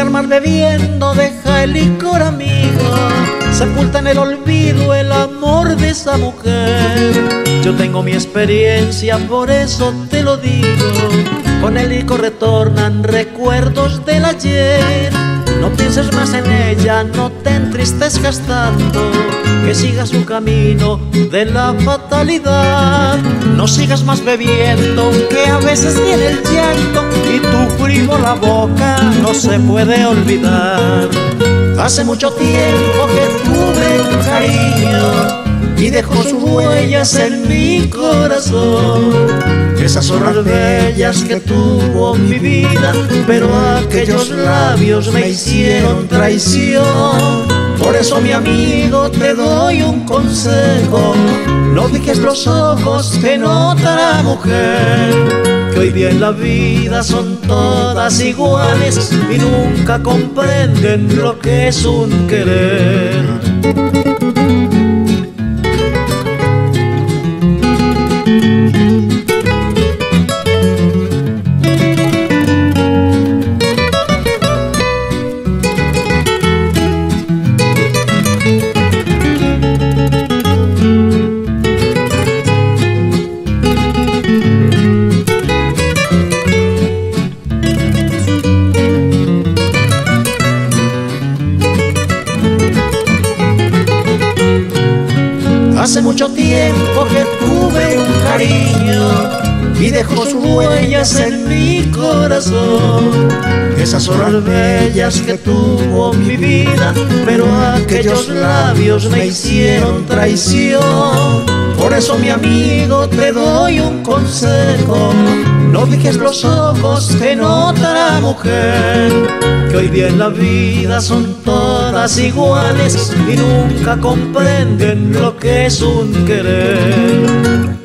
al mar bebiendo, deja el licor, amigo. Sepulta en el olvido el amor de esa mujer. Yo tengo mi experiencia, por eso te lo digo. Con el licor retornan recuerdos del ayer. No pienses más en ella, no te entristezcas tanto, que siga su camino de la fatalidad. No sigas más bebiendo, que a veces viene el llanto y tu frívola boca no se puede olvidar. Hace mucho tiempo que tuve un cariño y dejó sus huellas en mi corazón. Esas son las bellas que tuvo mi vida, pero aquellos labios me hicieron traición. Por eso, mi amigo, te doy un consejo: no fijes los ojos en otra mujer. Que hoy día en la vida son todas iguales y nunca comprenden lo que es un querer. Hace mucho tiempo que tuve un cariño y dejó sus huellas en mi corazón. Esas son las bellas que tuvo mi vida, pero aquellos labios me hicieron traición. Por eso, mi amigo, te doy un consejo: no fijes los ojos en otra mujer. Que hoy día en la vida son todas iguales y nunca comprenden lo que es un querer.